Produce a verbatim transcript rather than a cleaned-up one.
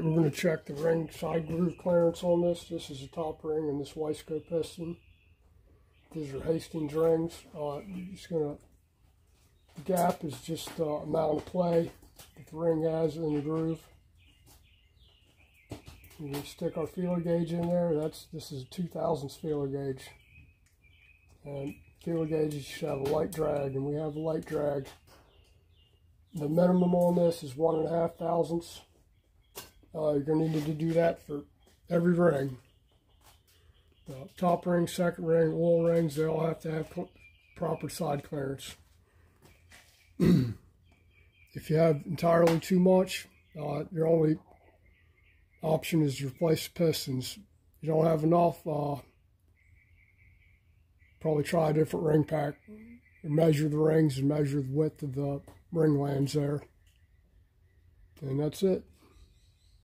Alright, we're going to check the ring side groove clearance on this. This is the top ring and this Wiseco piston. These are Hastings rings. Uh, just gonna, the gap is just the uh, amount of play that the ring has in the groove. We stick our feeler gauge in there. That's This is a two thousandths feeler gauge. And feeler gauges should have a light drag, and we have a light drag. The minimum on this is one and a half thousandths. Uh, you're going to need to do that for every ring. Uh, top ring, second ring, oil rings, they all have to have proper side clearance. If you have entirely too much, uh, your only option is to replace the pistons. If you don't have enough, uh, probably try a different ring pack. And measure the rings and measure the width of the ring lands there. And that's it.